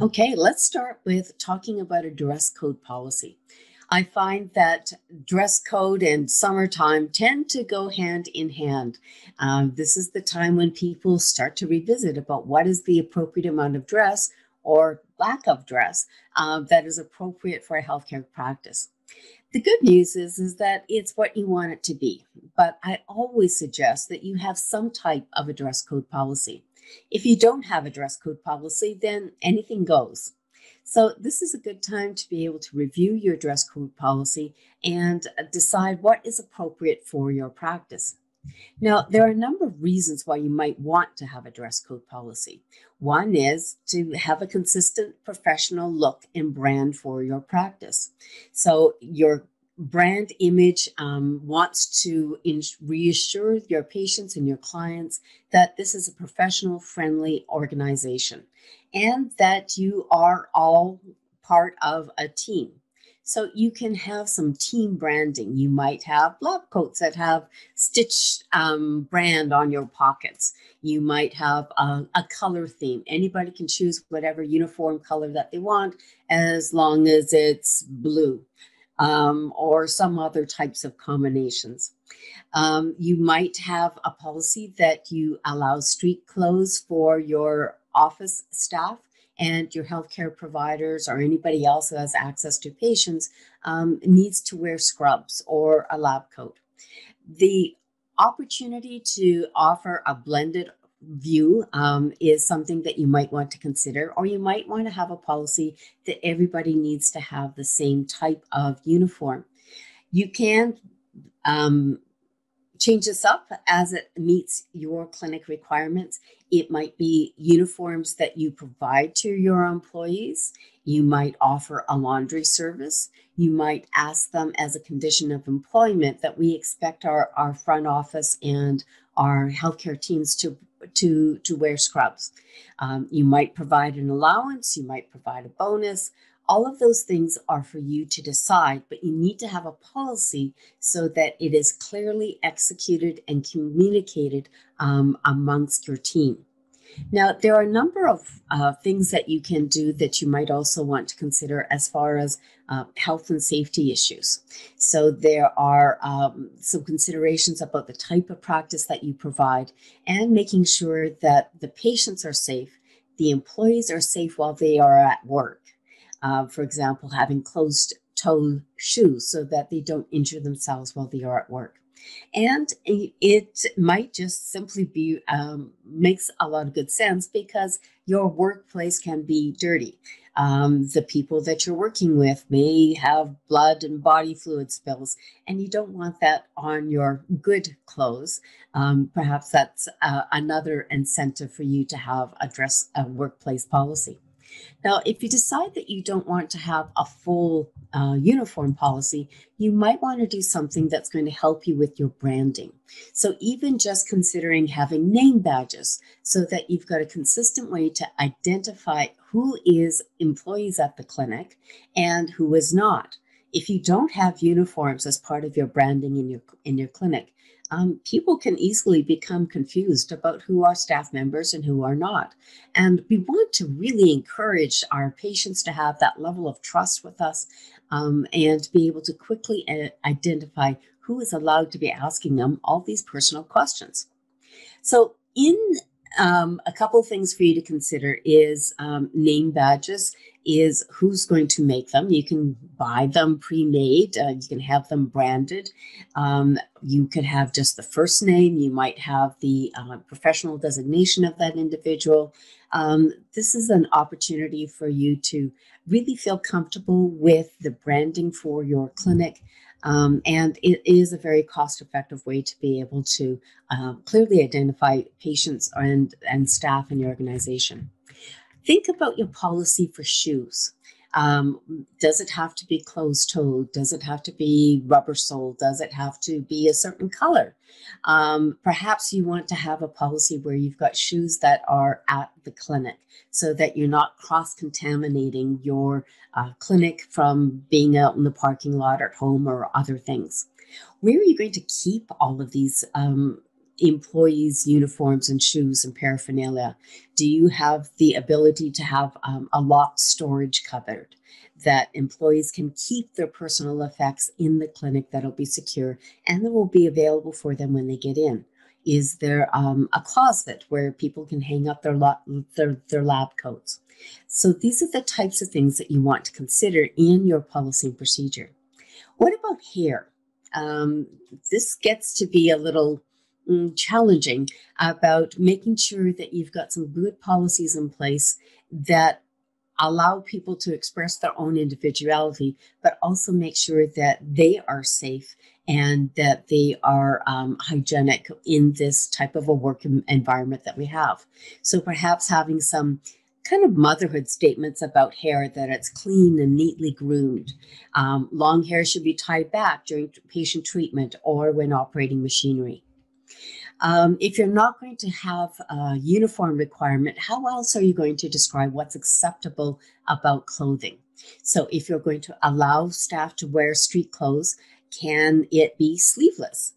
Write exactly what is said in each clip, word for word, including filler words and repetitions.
Okay, let's start with talking about a dress code policy. I find that dress code and summertime tend to go hand in hand. Um, this is the time when people start to revisit about what is the appropriate amount of dress or lack of dress uh, that is appropriate for a healthcare practice. The good news is, is that it's what you want it to be, but I always suggest that you have some type of a dress code policy. If you don't have a dress code policy, then anything goes. So this is a good time to be able to review your dress code policy and decide what is appropriate for your practice. Now, there are a number of reasons why you might want to have a dress code policy. One is to have a consistent professional look and brand for your practice. So your brand image um, wants to reassure your patients and your clients that this is a professional, friendly organization and that you are all part of a team. So you can have some team branding. You might have lab coats that have stitched um, brand on your pockets. You might have a, a color theme. Anybody can choose whatever uniform color that they want as long as it's blue um, or some other types of combinations. Um, you might have a policy that you allow street clothes for your office staff and your healthcare providers or anybody else who has access to patients um, needs to wear scrubs or a lab coat. The opportunity to offer a blended view um, is something that you might want to consider, or you might want to have a policy that everybody needs to have the same type of uniform. You can um, change this up as it meets your clinic requirements. It might be uniforms that you provide to your employees. You might offer a laundry service. You might ask them as a condition of employment that we expect our, our front office and our healthcare teams to, to, to wear scrubs. Um, you might provide an allowance. You might provide a bonus. All of those things are for you to decide, but you need to have a policy so that it is clearly executed and communicated um, amongst your team. Now, there are a number of uh, things that you can do that you might also want to consider as far as uh, health and safety issues. So there are um, some considerations about the type of practice that you provide and making sure that the patients are safe, the employees are safe while they are at work. Uh, for example, having closed-toe shoes so that they don't injure themselves while they are at work. And it might just simply be, um, makes a lot of good sense because your workplace can be dirty. Um, the people that you're working with may have blood and body fluid spills, and you don't want that on your good clothes. Um, perhaps that's uh, another incentive for you to have a dress, a workplace policy. Now, if you decide that you don't want to have a full uh, uniform policy, you might want to do something that's going to help you with your branding. So even just considering having name badges so that you've got a consistent way to identify who is employees at the clinic and who is not. If you don't have uniforms as part of your branding in your, in your clinic, Um, people can easily become confused about who are staff members and who are not. And we want to really encourage our patients to have that level of trust with us um, and be able to quickly identify who is allowed to be asking them all these personal questions. So in um, a couple of things for you to consider is um, name badges, is who's going to make them. You can buy them pre-made. Uh, you can have them branded. Um, you could have just the first name. You might have the uh, professional designation of that individual. Um, this is an opportunity for you to really feel comfortable with the branding for your clinic. Um, and it is a very cost-effective way to be able to uh, clearly identify patients and, and staff in your organization. Think about your policy for shoes. Um, does it have to be closed-toed? Does it have to be rubber sole? Does it have to be a certain color? Um, perhaps you want to have a policy where you've got shoes that are at the clinic so that you're not cross-contaminating your uh, clinic from being out in the parking lot or at home or other things. Where are you going to keep all of these um, employees' uniforms and shoes and paraphernalia? Do you have the ability to have um, a locked storage cupboard that employees can keep their personal effects in the clinic that'll be secure and that will be available for them when they get in? Is there um, a closet where people can hang up their, lo their, their lab coats? So these are the types of things that you want to consider in your policy and procedure. What about hair? Um, this gets to be a little mm, challenging about making sure that you've got some good policies in place that allow people to express their own individuality, but also make sure that they are safe and that they are um, hygienic in this type of a work environment that we have. So perhaps having some kind of motherhood statements about hair, that it's clean and neatly groomed. Um, long hair should be tied back during patient treatment or when operating machinery. Um, if you're not going to have a uniform requirement, how else are you going to describe what's acceptable about clothing? So if you're going to allow staff to wear street clothes, can it be sleeveless?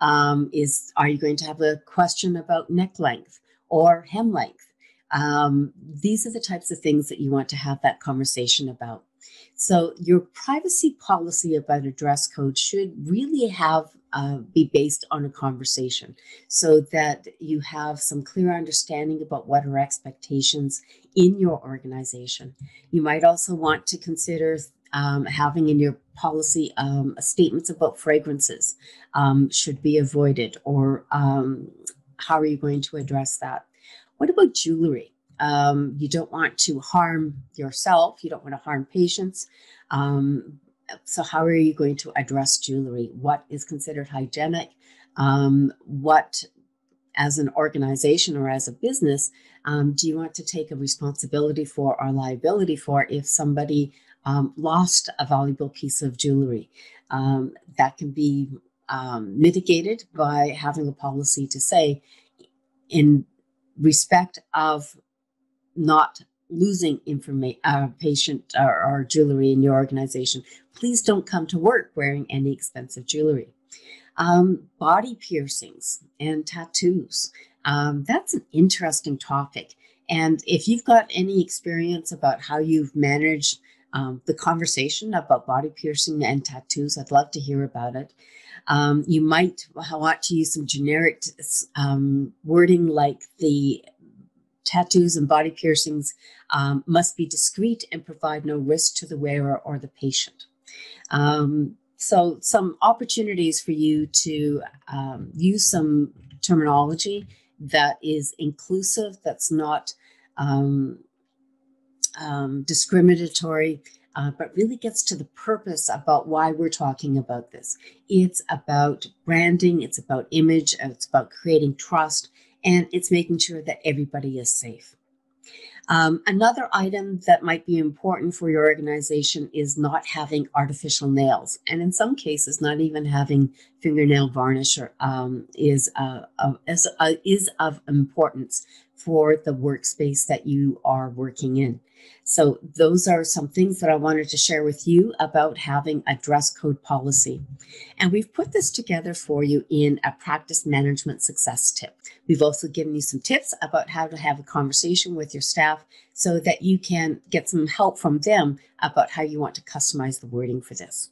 Um, is, are you going to have a question about neck length or hem length? Um, these are the types of things that you want to have that conversation about. So your privacy policy about a dress code should really have uh, be based on a conversation so that you have some clear understanding about what are expectations in your organization. You might also want to consider um, having in your policy um, statements about fragrances um, should be avoided, or um, how are you going to address that? What about jewelry? Um, you don't want to harm yourself. You don't want to harm patients. Um, so how are you going to address jewelry? What is considered hygienic? Um, what, as an organization or as a business, um, do you want to take a responsibility for or liability for if somebody um, lost a valuable piece of jewelry? Um, that can be um, mitigated by having a policy to say, in respect of not losing information, uh, patient or, or jewelry in your organization, please don't come to work wearing any expensive jewelry. Um, body piercings and tattoos. Um, that's an interesting topic. And if you've got any experience about how you've managed um, the conversation about body piercing and tattoos, I'd love to hear about it. Um, you might want to use some generic um, wording like the tattoos and body piercings um, must be discreet and provide no risk to the wearer or the patient. Um, so some opportunities for you to um, use some terminology that is inclusive, that's not um, um, discriminatory, Uh, but really gets to the purpose about why we're talking about this. It's about branding, it's about image, it's about creating trust, and it's making sure that everybody is safe. Um, another item that might be important for your organization is not having artificial nails, and in some cases, not even having fingernail varnish or, um, is, uh, of, is, uh, is of importance for the workspace that you are working in. So those are some things that I wanted to share with you about having a dress code policy. And we've put this together for you in a practice management success tip. We've also given you some tips about how to have a conversation with your staff so that you can get some help from them about how you want to customize the wording for this.